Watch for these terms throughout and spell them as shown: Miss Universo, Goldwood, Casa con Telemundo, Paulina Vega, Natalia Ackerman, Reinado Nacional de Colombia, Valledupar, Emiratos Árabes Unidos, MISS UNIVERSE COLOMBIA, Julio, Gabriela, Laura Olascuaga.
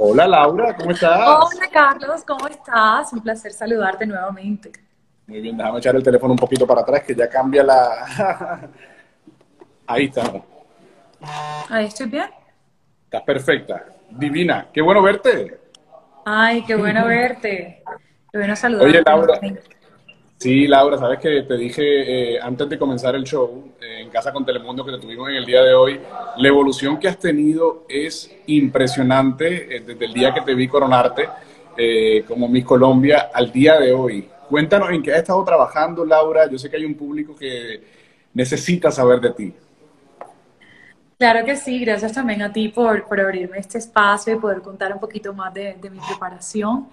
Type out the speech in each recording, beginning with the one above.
Hola Laura, ¿cómo estás? Hola Carlos, ¿cómo estás? Un placer saludarte nuevamente. Muy bien, déjame echar el teléfono un poquito para atrás que ya cambia la... Ahí estamos. Ahí estoy bien. Estás perfecta, divina. Qué bueno verte. Ay, qué bueno verte. Qué bueno saludarte. Oye Laura, sí Laura, sabes que te dije antes de comenzar el show en Casa con Telemundo que te tuvimos en el día de hoy, la evolución que has tenido es impresionante desde el día que te vi coronarte como Miss Colombia al día de hoy. Cuéntanos en qué has estado trabajando, Laura. Yo sé que hay un público que necesita saber de ti. Claro que sí, gracias también a ti por abrirme este espacio y poder contar un poquito más de mi preparación.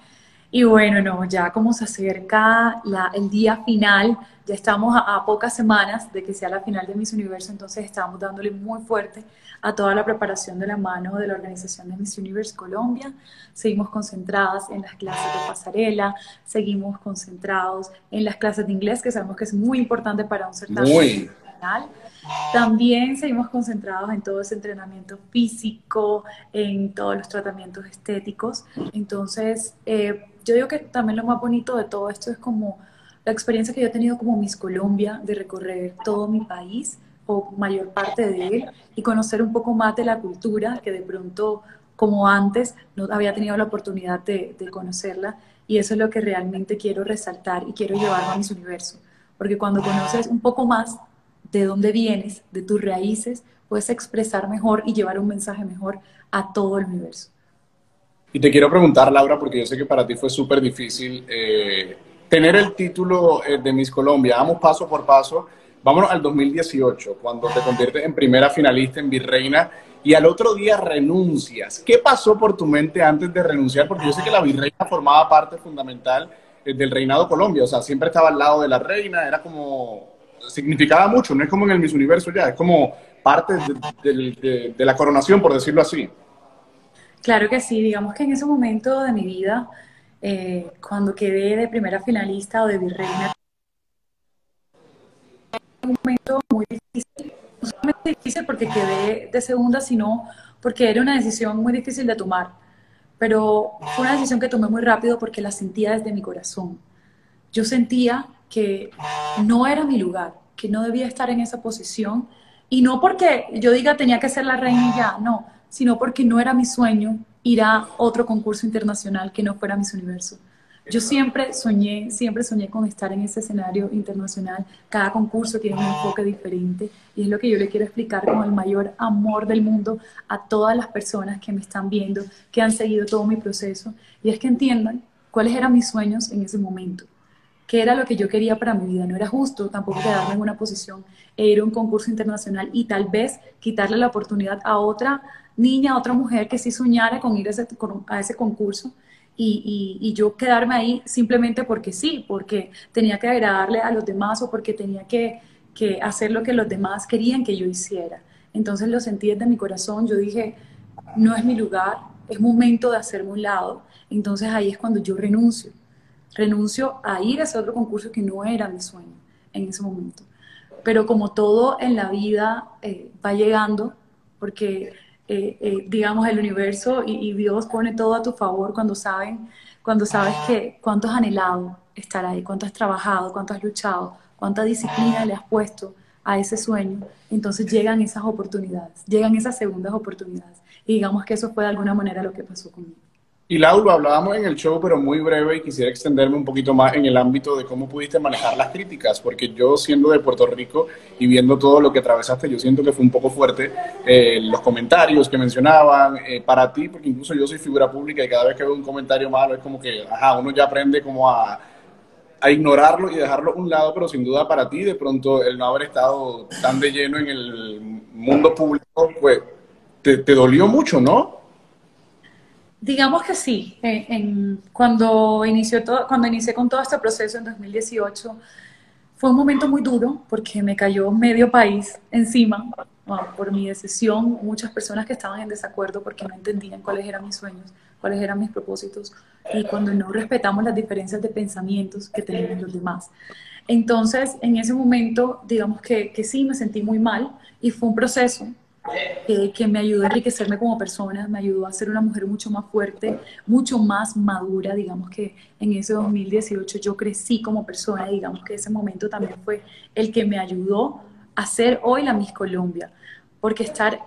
Y bueno, no, ya como se acerca el día final, ya estamos a pocas semanas de que sea la final de Miss Universe, entonces estamos dándole muy fuerte a toda la preparación de la mano de la organización de Miss Universe Colombia. Seguimos concentradas en las clases de pasarela, seguimos concentrados en las clases de inglés, que sabemos que es muy importante para un certamen final. También seguimos concentrados en todo ese entrenamiento físico, en todos los tratamientos estéticos. Entonces, yo digo que también lo más bonito de todo esto es como la experiencia que yo he tenido como Miss Colombia de recorrer todo mi país o mayor parte de él y conocer un poco más de la cultura que de pronto, como antes, no había tenido la oportunidad de conocerla. Y eso es lo que realmente quiero resaltar y quiero llevarme a Miss Universo. Porque cuando conoces un poco más de dónde vienes, de tus raíces, puedes expresar mejor y llevar un mensaje mejor a todo el universo. Y te quiero preguntar, Laura, porque yo sé que para ti fue súper difícil tener el título de Miss Colombia. Vamos paso por paso. Vámonos al 2018, cuando te conviertes en primera finalista, en virreina, y al otro día renuncias. ¿Qué pasó por tu mente antes de renunciar? Porque yo sé que la virreina formaba parte fundamental del Reinado Colombia. O sea, siempre estaba al lado de la reina, era como... significaba mucho, no es como en el Miss Universo ya, es como parte de la coronación, por decirlo así. Claro que sí, digamos que en ese momento de mi vida, cuando quedé de primera finalista o de virreina, fue un momento muy difícil, no solamente difícil porque quedé de segunda, sino porque era una decisión muy difícil de tomar, pero fue una decisión que tomé muy rápido porque la sentía desde mi corazón. Yo sentía que no era mi lugar, que no debía estar en esa posición, y no porque yo diga tenía que ser la reina y ya, no, sino porque no era mi sueño ir a otro concurso internacional que no fuera Miss Universo. Yo siempre soñé con estar en ese escenario internacional. Cada concurso tiene un enfoque diferente y es lo que yo le quiero explicar con el mayor amor del mundo a todas las personas que me están viendo, que han seguido todo mi proceso, y es que entiendan cuáles eran mis sueños en ese momento. Que era lo que yo quería para mi vida. No era justo tampoco quedarme en una posición e ir a un concurso internacional y tal vez quitarle la oportunidad a otra niña, a otra mujer que sí soñara con ir a ese concurso y yo quedarme ahí simplemente porque sí, porque tenía que agradarle a los demás o porque tenía que hacer lo que los demás querían que yo hiciera. Entonces lo sentí desde mi corazón. Yo dije, no es mi lugar, es momento de hacerme un lado. Entonces ahí es cuando yo renuncio. Renuncio a ir a ese otro concurso que no era mi sueño en ese momento. Pero como todo en la vida va llegando, porque digamos el universo y Dios pone todo a tu favor cuando sabes que cuánto has anhelado estar ahí, cuánto has trabajado, cuánto has luchado, cuánta disciplina le has puesto a ese sueño, entonces llegan esas oportunidades, llegan esas segundas oportunidades. Y digamos que eso fue de alguna manera lo que pasó conmigo. Y Laura, hablábamos en el show, pero muy breve, y quisiera extenderme un poquito más en el ámbito de cómo pudiste manejar las críticas, porque yo siendo de Puerto Rico y viendo todo lo que atravesaste, yo siento que fue un poco fuerte los comentarios que mencionaban para ti, porque incluso yo soy figura pública y cada vez que veo un comentario malo es como que, ajá, uno ya aprende como a ignorarlo y dejarlo a un lado, pero sin duda para ti, de pronto el no haber estado tan de lleno en el mundo público, pues te dolió mucho, ¿no? Digamos que sí, cuando inicié con todo este proceso en 2018, fue un momento muy duro porque me cayó medio país encima por mi decisión, muchas personas que estaban en desacuerdo porque no entendían cuáles eran mis sueños, cuáles eran mis propósitos, y cuando no respetamos las diferencias de pensamientos que tenemos los demás. Entonces, en ese momento, digamos que sí, me sentí muy mal y fue un proceso que me ayudó a enriquecerme como persona, me ayudó a ser una mujer mucho más fuerte, mucho más madura. Digamos que en ese 2018 yo crecí como persona, digamos que ese momento también fue el que me ayudó a ser hoy la Miss Colombia, porque estar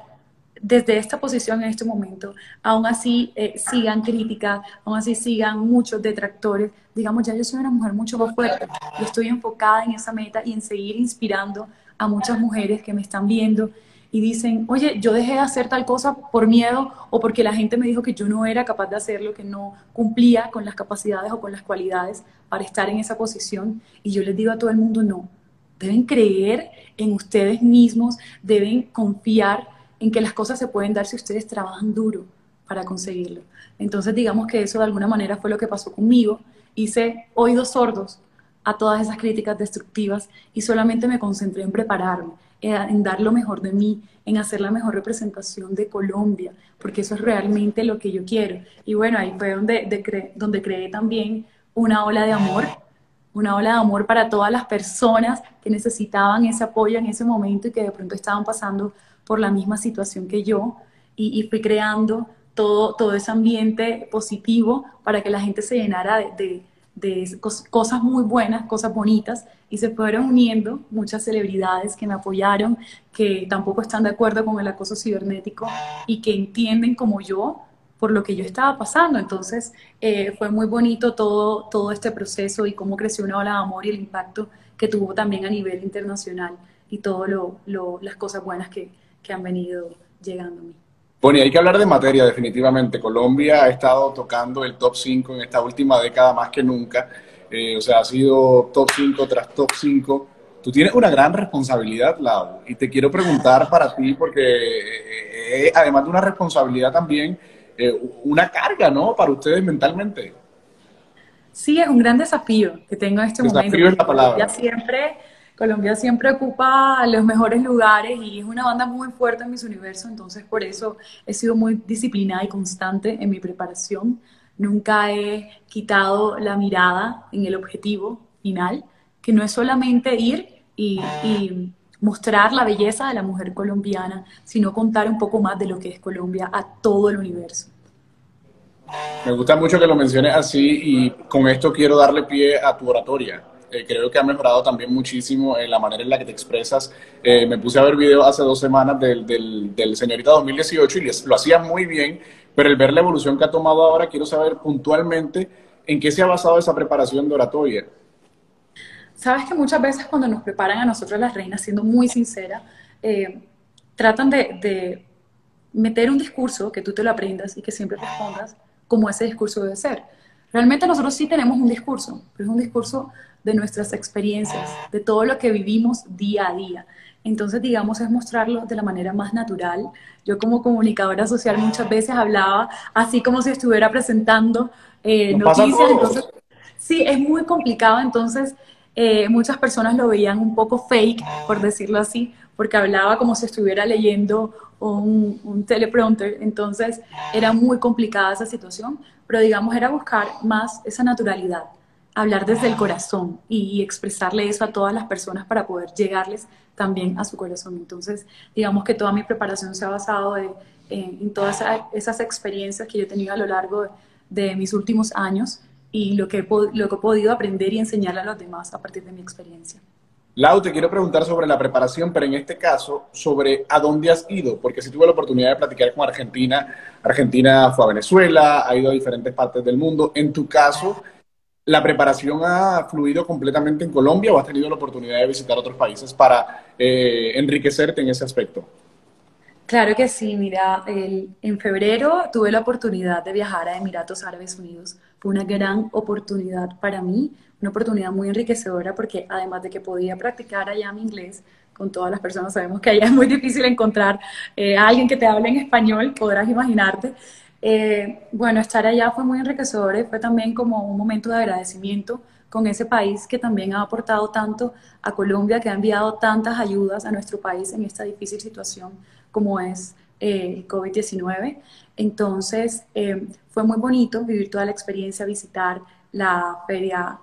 desde esta posición en este momento, aún así sigan críticas, aún así sigan muchos detractores, digamos, ya yo soy una mujer mucho más fuerte y estoy enfocada en esa meta y en seguir inspirando a muchas mujeres que me están viendo y dicen, oye, yo dejé de hacer tal cosa por miedo o porque la gente me dijo que yo no era capaz de hacerlo, que no cumplía con las capacidades o con las cualidades para estar en esa posición. Y yo les digo a todo el mundo, no, deben creer en ustedes mismos, deben confiar en que las cosas se pueden dar si ustedes trabajan duro para conseguirlo. Entonces digamos que eso de alguna manera fue lo que pasó conmigo. Hice oídos sordos a todas esas críticas destructivas y solamente me concentré en prepararme, en dar lo mejor de mí, en hacer la mejor representación de Colombia, porque eso es realmente lo que yo quiero. Y bueno, ahí fue donde creé también una ola de amor para todas las personas que necesitaban ese apoyo en ese momento y que de pronto estaban pasando por la misma situación que yo, y fui creando todo ese ambiente positivo para que la gente se llenara de cosas muy buenas, cosas bonitas, y se fueron uniendo muchas celebridades que me apoyaron, que tampoco están de acuerdo con el acoso cibernético y que entienden como yo por lo que yo estaba pasando. Entonces fue muy bonito todo este proceso y cómo creció una ola de amor y el impacto que tuvo también a nivel internacional y todas las cosas buenas que han venido llegando a mí. Bueno, y hay que hablar de materia definitivamente. Colombia ha estado tocando el top 5 en esta última década más que nunca. O sea, ha sido top 5 tras top 5. Tú tienes una gran responsabilidad, Lau, y te quiero preguntar para ti, porque además de una responsabilidad también, una carga, ¿no? Para ustedes mentalmente. Sí, es un gran desafío que tengo en este momento. Desafío es la palabra. Ya siempre... Colombia siempre ocupa los mejores lugares y es una banda muy fuerte en Miss Universo, entonces por eso he sido muy disciplinada y constante en mi preparación. Nunca he quitado la mirada en el objetivo final, que no es solamente ir y mostrar la belleza de la mujer colombiana, sino contar un poco más de lo que es Colombia a todo el universo. Me gusta mucho que lo menciones así y con esto quiero darle pie a tu oratoria. Creo que ha mejorado también muchísimo en la manera en la que te expresas. Me puse a ver video hace 2 semanas del Señorita 2018 y lo hacía muy bien, pero el ver la evolución que ha tomado ahora, quiero saber puntualmente en qué se ha basado esa preparación de oratoria. Sabes que muchas veces cuando nos preparan a nosotros las reinas, siendo muy sincera, tratan de meter un discurso que tú te lo aprendas y que siempre respondas como ese discurso debe ser. Realmente nosotros sí tenemos un discurso, pero es un discurso de nuestras experiencias, de todo lo que vivimos día a día. Entonces, digamos, es mostrarlo de la manera más natural. Yo como comunicadora social muchas veces hablaba así como si estuviera presentando noticias. Entonces, sí, es muy complicado. Entonces, muchas personas lo veían un poco fake, por decirlo así, porque hablaba como si estuviera leyendo un teleprompter. Entonces, era muy complicada esa situación, pero digamos, era buscar más esa naturalidad, hablar desde el corazón y expresarle eso a todas las personas para poder llegarles también a su corazón. Entonces, digamos que toda mi preparación se ha basado en todas esas experiencias que yo he tenido a lo largo de mis últimos años y lo que he podido aprender y enseñarle a los demás a partir de mi experiencia. Lau, te quiero preguntar sobre la preparación, pero en este caso, sobre a dónde has ido, porque sí tuve la oportunidad de platicar con Argentina. Argentina fue a Venezuela, ha ido a diferentes partes del mundo. En tu caso, ¿la preparación ha fluido completamente en Colombia o has tenido la oportunidad de visitar otros países para enriquecerte en ese aspecto? Claro que sí, mira, en febrero tuve la oportunidad de viajar a Emiratos Árabes Unidos. Fue una gran oportunidad para mí, una oportunidad muy enriquecedora porque además de que podía practicar allá mi inglés, con todas las personas sabemos que allá es muy difícil encontrar a alguien que te hable en español, podrás imaginarte. Bueno, estar allá fue muy enriquecedor y fue también como un momento de agradecimiento con ese país que también ha aportado tanto a Colombia, que ha enviado tantas ayudas a nuestro país en esta difícil situación como es el COVID-19. Entonces fue muy bonito vivir toda la experiencia, visitar la feria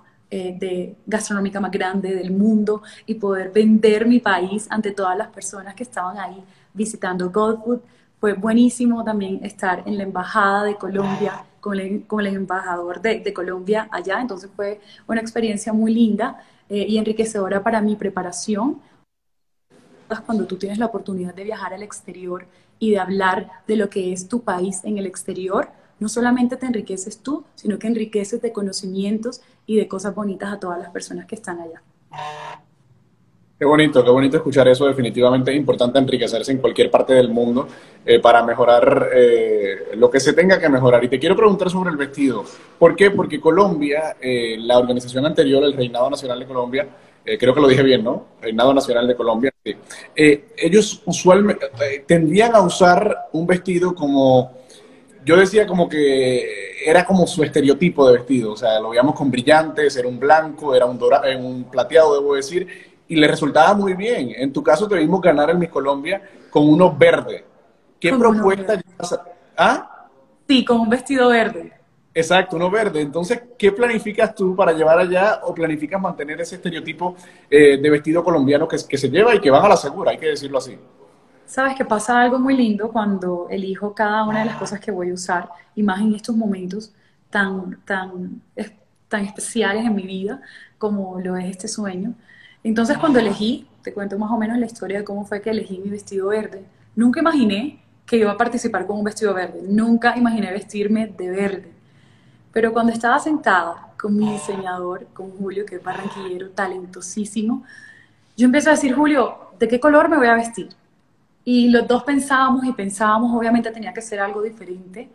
gastronómica más grande del mundo y poder vender mi país ante todas las personas que estaban ahí visitando Goldwood. Fue buenísimo también estar en la Embajada de Colombia con el embajador de Colombia allá. Entonces fue una experiencia muy linda y enriquecedora para mi preparación. Cuando tú tienes la oportunidad de viajar al exterior y de hablar de lo que es tu país en el exterior, no solamente te enriqueces tú, sino que enriqueces de conocimientos y de cosas bonitas a todas las personas que están allá. Qué bonito escuchar eso. Definitivamente es importante enriquecerse en cualquier parte del mundo para mejorar lo que se tenga que mejorar. Y te quiero preguntar sobre el vestido. ¿Por qué? Porque Colombia, la organización anterior, el Reinado Nacional de Colombia, creo que lo dije bien, ¿no? Reinado Nacional de Colombia. Sí. Ellos usualmente tendían a usar un vestido como... Yo decía como que era como su estereotipo de vestido. O sea, lo veíamos con brillantes, era un blanco, era un plateado, debo decir, y le resultaba muy bien. En tu caso te vimos ganar el Miss Colombia con uno verde. ¿Qué propuesta llevas? ¿Ah? Sí, con un vestido verde. Exacto, uno verde. Entonces, ¿qué planificas tú para llevar allá o planificas mantener ese estereotipo de vestido colombiano que se lleva y que van a la segura? Hay que decirlo así. Sabes que pasa algo muy lindo cuando elijo cada una de las cosas que voy a usar, y más en estos momentos tan especiales en mi vida como lo es este sueño. Entonces, cuando elegí, te cuento más o menos la historia de cómo fue que elegí mi vestido verde. Nunca imaginé que iba a participar con un vestido verde. Nunca imaginé vestirme de verde. Pero cuando estaba sentada con mi diseñador, con Julio, que es barranquillero, talentosísimo, yo empecé a decir, Julio, ¿de qué color me voy a vestir? Y los dos pensábamos, obviamente tenía que ser algo diferente.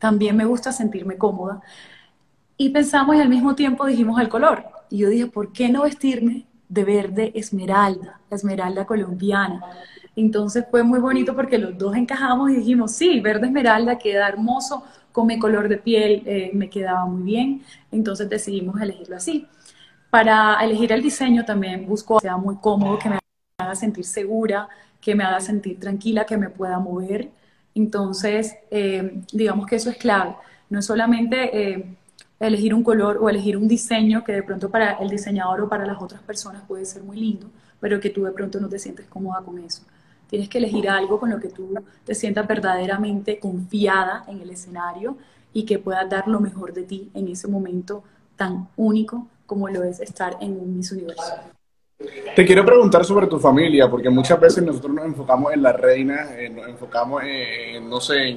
También me gusta sentirme cómoda. Y pensamos y al mismo tiempo dijimos el color. Y yo dije, ¿por qué no vestirme de verde esmeralda, la esmeralda colombiana? Entonces fue muy bonito porque los dos encajamos y dijimos, sí, verde esmeralda queda hermoso, con mi color de piel me quedaba muy bien, entonces decidimos elegirlo así. Para elegir el diseño también busco que sea muy cómodo, que me haga sentir segura, que me haga sentir tranquila, que me pueda mover. Entonces, digamos que eso es clave. No es solamente elegir un color o elegir un diseño que de pronto para el diseñador o para las otras personas puede ser muy lindo, pero que tú de pronto no te sientes cómoda con eso. Tienes que elegir algo con lo que tú te sientas verdaderamente confiada en el escenario y que puedas dar lo mejor de ti en ese momento tan único como lo es estar en un Miss Universe. Te quiero preguntar sobre tu familia, porque muchas veces nosotros nos enfocamos en la reina, nos enfocamos en, no sé,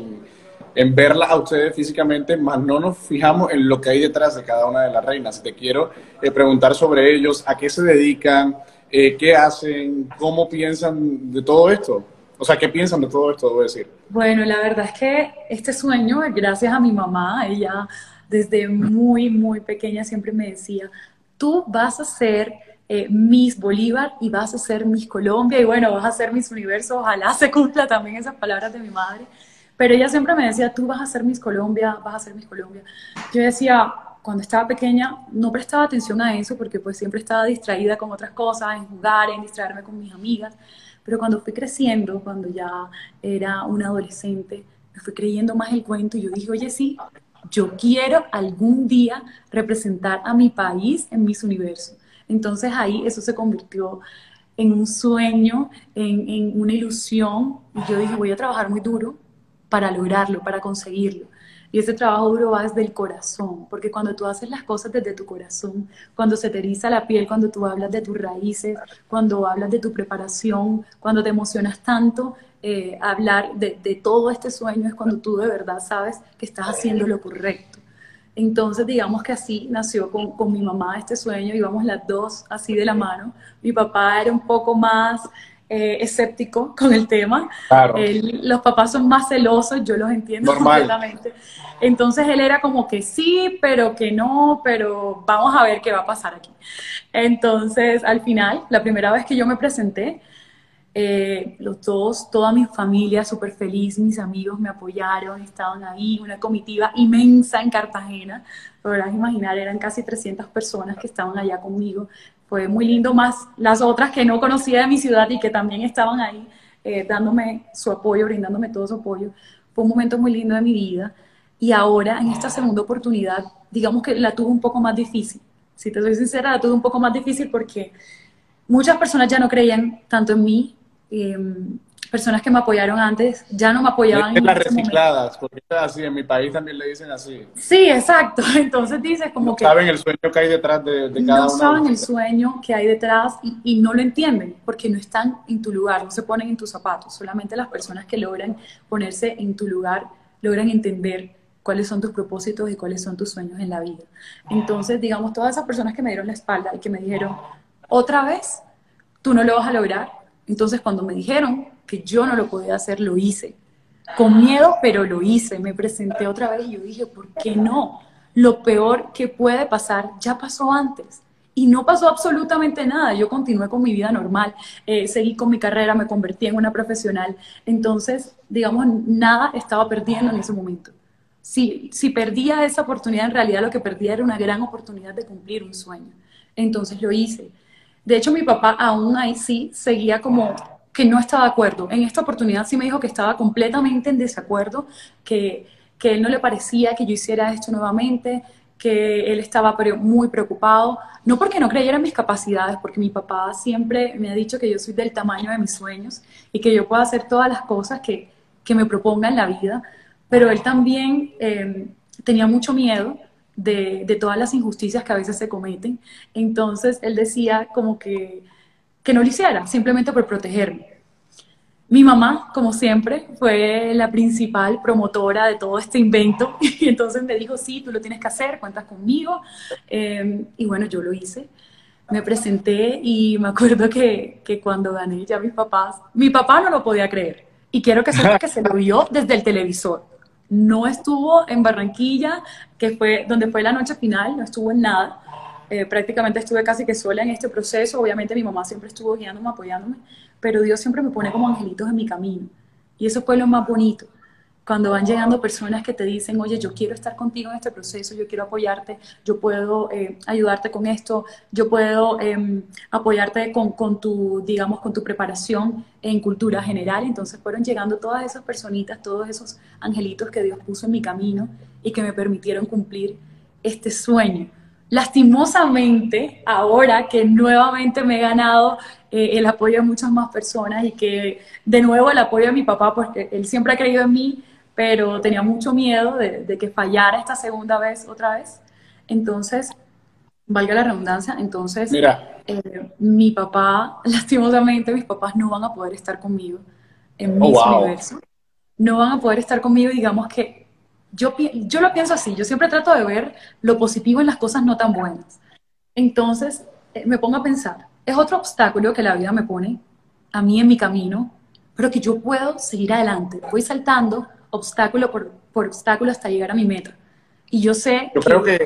en verlas a ustedes físicamente, más no nos fijamos en lo que hay detrás de cada una de las reinas. Te quiero preguntar sobre ellos, a qué se dedican, qué hacen, cómo piensan de todo esto. O sea, ¿qué piensan de todo esto, debo decir? Bueno, la verdad es que este sueño, gracias a mi mamá, ella desde muy, muy pequeña siempre me decía, tú vas a ser Miss Bolívar y vas a ser Miss Colombia y bueno, vas a ser Miss Universo, ojalá se cumpla también esas palabras de mi madre. Pero ella siempre me decía, tú vas a ser Miss Colombia, vas a ser Miss Colombia. Yo decía, cuando estaba pequeña, no prestaba atención a eso porque pues siempre estaba distraída con otras cosas, en jugar, en distraerme con mis amigas. Pero cuando fui creciendo, cuando ya era una adolescente, me fui creyendo más el cuento y yo dije, oye, sí, yo quiero algún día representar a mi país en Miss Universo. Entonces ahí eso se convirtió en un sueño, en una ilusión. Y yo dije, voy a trabajar muy duro para lograrlo, para conseguirlo. Y ese trabajo duro va desde el corazón, porque cuando tú haces las cosas desde tu corazón, cuando se te eriza la piel, cuando tú hablas de tus raíces, cuando hablas de tu preparación, cuando te emocionas tanto, hablar de todo este sueño es cuando tú de verdad sabes que estás haciendo lo correcto. Entonces digamos que así nació con mi mamá este sueño, íbamos las dos así de la mano. Mi papá era un poco más... escéptico con el tema. Claro. Los papás son más celosos, yo los entiendo completamente. Entonces él era como que sí, pero que no, pero vamos a ver qué va a pasar aquí. Entonces al final, la primera vez que yo me presenté, los dos, toda mi familia súper feliz, mis amigos me apoyaron, estaban ahí, una comitiva inmensa en Cartagena, podrás imaginar, eran casi 300 personas que estaban allá conmigo. Fue muy lindo, más las otras que no conocía de mi ciudad y que también estaban ahí dándome su apoyo, brindándome todo su apoyo. Fue un momento muy lindo de mi vida. Y ahora, en esta segunda oportunidad, digamos que la tuve un poco más difícil. Si te soy sincera, la tuve un poco más difícil porque muchas personas ya no creían tanto en mí. personas que me apoyaron antes ya no me apoyaban. Las recicladas, porque así en mi país también le dicen así. Sí, exacto. Entonces dices como que... No saben el sueño que hay detrás de cada uno. No saben el sueño que hay detrás y no lo entienden porque no están en tu lugar, no se ponen en tus zapatos. Solamente las personas que logran ponerse en tu lugar logran entender cuáles son tus propósitos y cuáles son tus sueños en la vida. Entonces, digamos, todas esas personas que me dieron la espalda y que me dijeron, otra vez, tú no lo vas a lograr. Entonces, cuando me dijeron que yo no lo podía hacer, lo hice. Con miedo, pero lo hice. Me presenté otra vez y yo dije, ¿por qué no? Lo peor que puede pasar ya pasó antes. Y no pasó absolutamente nada. Yo continué con mi vida normal, seguí con mi carrera, me convertí en una profesional. Entonces, digamos, nada estaba perdiendo en ese momento. Si perdía esa oportunidad, en realidad lo que perdía era una gran oportunidad de cumplir un sueño. Entonces lo hice. De hecho, mi papá aún ahí sí seguía como que no estaba de acuerdo. En esta oportunidad sí me dijo que estaba completamente en desacuerdo, que él no le parecía que yo hiciera esto nuevamente, que él estaba muy preocupado, no porque no creyera en mis capacidades, porque mi papá siempre me ha dicho que yo soy del tamaño de mis sueños y que yo puedo hacer todas las cosas que me proponga en la vida, pero él también tenía mucho miedo de todas las injusticias que a veces se cometen. Entonces él decía como que no lo hiciera, simplemente por protegerme. Mi mamá, como siempre, fue la principal promotora de todo este invento, y entonces me dijo, sí, tú lo tienes que hacer, cuentas conmigo, y bueno, yo lo hice. Me presenté y me acuerdo que cuando gané ya mi papá no lo podía creer, y quiero que sepa que se lo vio desde el televisor. No estuvo en Barranquilla, que fue donde fue la noche final, no estuvo en nada. Prácticamente estuve casi que sola en este proceso. Obviamente mi mamá siempre estuvo guiándome, apoyándome, pero Dios siempre me pone como angelitos en mi camino. Y eso fue lo más bonito. Cuando van llegando personas que te dicen, oye, yo quiero estar contigo en este proceso, yo quiero apoyarte, yo puedo ayudarte con esto, yo puedo apoyarte con tu preparación en cultura general. Entonces fueron llegando todas esas personitas, todos esos angelitos que Dios puso en mi camino y que me permitieron cumplir este sueño. Lastimosamente, ahora que nuevamente me he ganado el apoyo de muchas más personas y que de nuevo el apoyo de mi papá, porque él siempre ha creído en mí, pero tenía mucho miedo de que fallara esta segunda vez otra vez. Entonces, valga la redundancia, entonces mi papá, lastimosamente mis papás no van a poder estar conmigo en Miss Universo. No van a poder estar conmigo, digamos que yo lo pienso así, yo siempre trato de ver lo positivo en las cosas no tan buenas. Entonces, me pongo a pensar, es otro obstáculo que la vida me pone a mí en mi camino, pero que yo puedo seguir adelante. Voy saltando obstáculo por obstáculo hasta llegar a mi meta. Y yo sé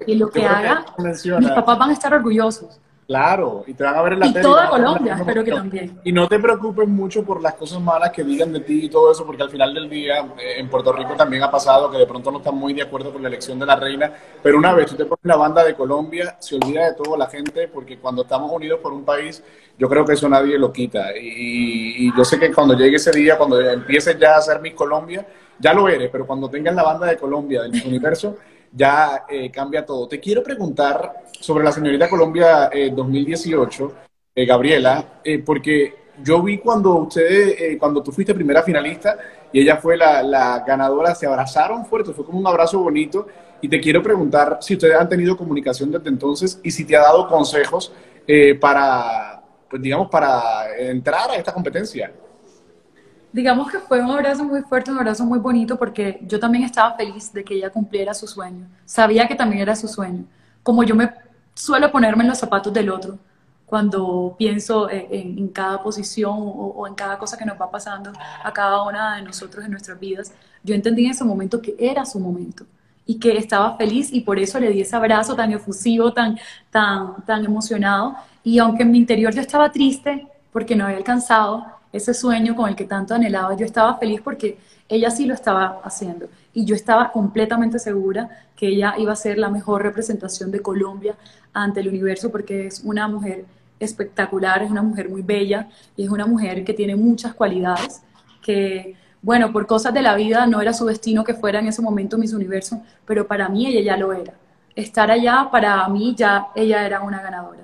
que lo que haga, mis papás van a estar orgullosos. Claro, y te van a ver en la tele. Y toda Colombia, espero que también. Y no te preocupes mucho por las cosas malas que digan de ti y todo eso, porque al final del día, en Puerto Rico también ha pasado que de pronto no están muy de acuerdo con la elección de la reina, pero una vez tú te pones la banda de Colombia, se olvida de todo la gente, porque cuando estamos unidos por un país, yo creo que eso nadie lo quita. Y yo sé que cuando llegue ese día, cuando empieces ya a ser Miss Colombia, ya lo eres, pero cuando tengas la banda de Colombia del universo, ya cambia todo. Te quiero preguntar sobre la señorita Colombia 2018, Gabriela, porque yo vi cuando ustedes, cuando tú fuiste primera finalista y ella fue la ganadora, se abrazaron fuerte, fue como un abrazo bonito, y te quiero preguntar si ustedes han tenido comunicación desde entonces y si te ha dado consejos para, pues digamos, para entrar a esta competencia. Digamos que fue un abrazo muy fuerte, un abrazo muy bonito, porque yo también estaba feliz de que ella cumpliera su sueño. Sabía que también era su sueño. Como yo me suelo ponerme en los zapatos del otro, cuando pienso en cada posición o en cada cosa que nos va pasando a cada una de nosotros en nuestras vidas, yo entendí en ese momento que era su momento y que estaba feliz, y por eso le di ese abrazo tan efusivo, tan emocionado. Y aunque en mi interior yo estaba triste porque no había alcanzado ese sueño con el que tanto anhelaba, yo estaba feliz porque ella sí lo estaba haciendo. Y yo estaba completamente segura que ella iba a ser la mejor representación de Colombia ante el universo, porque es una mujer espectacular, es una mujer muy bella, y es una mujer que tiene muchas cualidades, que, bueno, por cosas de la vida no era su destino que fuera en ese momento Miss Universo, pero para mí ella ya lo era. Estar allá, para mí ya ella era una ganadora.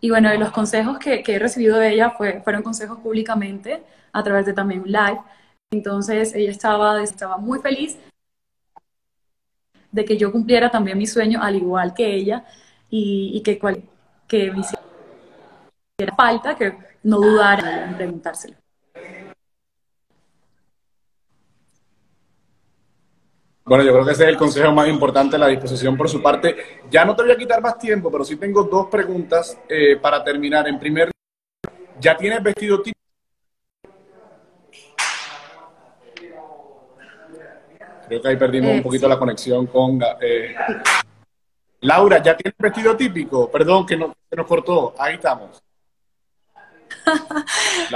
Y bueno, los consejos que he recibido de ella fueron consejos públicamente, a través de también un live. Entonces ella estaba muy feliz de que yo cumpliera también mi sueño, al igual que ella, y que me hiciera falta, que no dudara en preguntárselo. Bueno, yo creo que ese es el consejo más importante, la disposición por su parte. Ya no te voy a quitar más tiempo, pero sí tengo dos preguntas para terminar. En primer lugar, ¿ya tienes vestido típico? Creo que ahí perdimos un poquito la conexión con... Laura, ¿ya tienes vestido típico? Perdón, que nos cortó. Ahí estamos.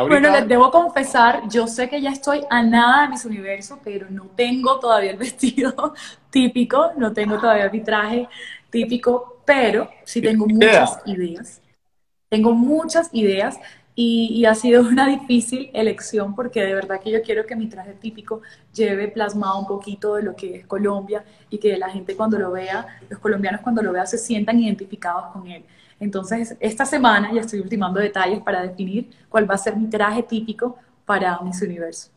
Bueno, les debo confesar, yo sé que ya estoy a nada de Miss Universo, pero no tengo todavía el vestido típico, no tengo todavía mi traje típico, pero sí tengo muchas ideas. Tengo muchas ideas y ha sido una difícil elección porque de verdad que yo quiero que mi traje típico lleve plasmado un poquito de lo que es Colombia y que la gente cuando lo vea, los colombianos cuando lo vean se sientan identificados con él. Entonces, esta semana ya estoy ultimando detalles para definir cuál va a ser mi traje típico para Miss Universo.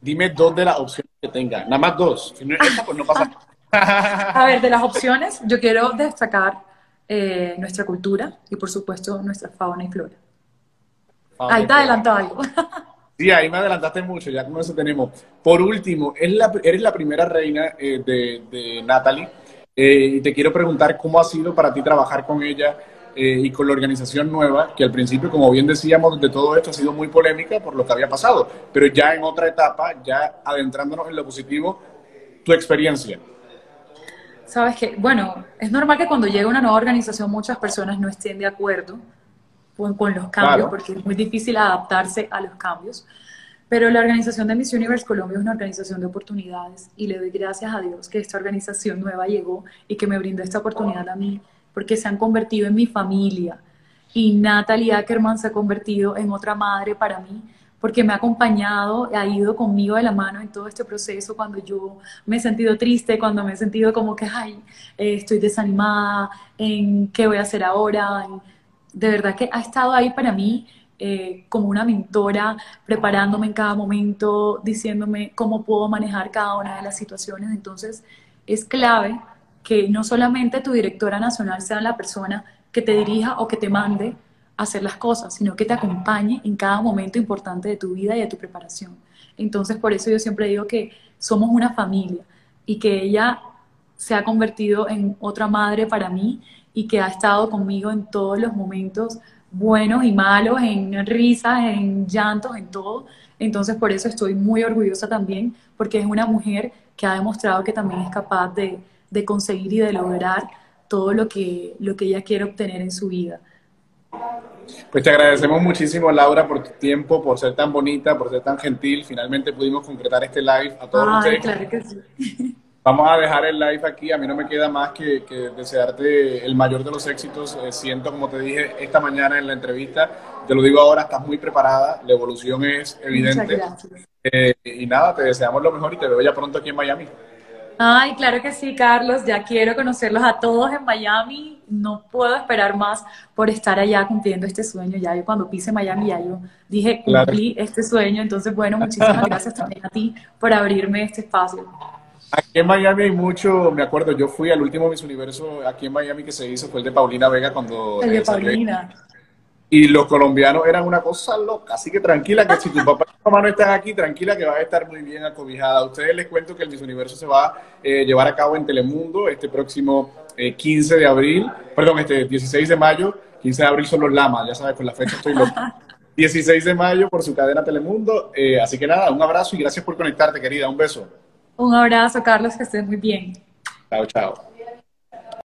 Dime dos de las opciones que tenga, nada más dos. Si no, esta, pues no pasa. A ver, de las opciones, yo quiero destacar nuestra cultura y, por supuesto, nuestra fauna y flora. Ahí te adelantado algo. Sí, ahí me adelantaste mucho, ya con eso tenemos. Por último, eres la primera reina de Natalie. Y te quiero preguntar cómo ha sido para ti trabajar con ella y con la organización nueva, que al principio, como bien decíamos, de todo esto ha sido muy polémica por lo que había pasado, pero ya en otra etapa, ya adentrándonos en lo positivo, tu experiencia. Sabes que, bueno, es normal que cuando llega una nueva organización muchas personas no estén de acuerdo con los cambios, claro, porque es muy difícil adaptarse a los cambios. Pero la organización de Miss Universe Colombia es una organización de oportunidades y le doy gracias a Dios que esta organización nueva llegó y que me brindó esta oportunidad a mí, porque se han convertido en mi familia. Y Natalia Ackerman se ha convertido en otra madre para mí, porque me ha acompañado, ha ido conmigo de la mano en todo este proceso, cuando yo me he sentido triste, cuando me he sentido como que, ay, estoy desanimada, en qué voy a hacer ahora. De verdad que ha estado ahí para mí, como una mentora, preparándome en cada momento, diciéndome cómo puedo manejar cada una de las situaciones. Entonces es clave que no solamente tu directora nacional sea la persona que te dirija o que te mande a hacer las cosas, sino que te acompañe en cada momento importante de tu vida y de tu preparación. Entonces por eso yo siempre digo que somos una familia y que ella se ha convertido en otra madre para mí y que ha estado conmigo en todos los momentos buenos y malos, en risas, en llantos, en todo. Entonces por eso estoy muy orgullosa también, porque es una mujer que ha demostrado que también es capaz de conseguir y de lograr todo lo que ella quiere obtener en su vida. Pues te agradecemos muchísimo, Laura, por tu tiempo, por ser tan bonita, por ser tan gentil. Finalmente pudimos concretar este live a todos ustedes. Claro que sí. Vamos a dejar el live aquí. A mí no me queda más que desearte el mayor de los éxitos. Siento, como te dije esta mañana en la entrevista, te lo digo ahora, estás muy preparada, la evolución es evidente. Muchas gracias. Y nada, te deseamos lo mejor y te veo ya pronto aquí en Miami. Ay, claro que sí, Carlos, ya quiero conocerlos a todos en Miami. No puedo esperar más por estar allá cumpliendo este sueño. Ya yo cuando pise Miami ya yo dije cumplí este sueño. Entonces, bueno, muchísimas gracias también a ti por abrirme este espacio. Aquí en Miami hay mucho, me acuerdo, yo fui al último Miss Universo aquí en Miami que se hizo, fue el de Paulina Vega cuando... El de Paulina. Y los colombianos eran una cosa loca, así que tranquila, que si tu papá y tu mamá no están aquí, tranquila que vas a estar muy bien acobijada. A ustedes les cuento que el Miss Universo se va a llevar a cabo en Telemundo este próximo 15 de abril, perdón, este 16 de mayo, 15 de abril son los lamas, ya sabes, con la fecha estoy loca. 16 de mayo por su cadena Telemundo, así que nada, un abrazo y gracias por conectarte, querida, un beso. Un abrazo, Carlos, que estés muy bien. Chao, chao.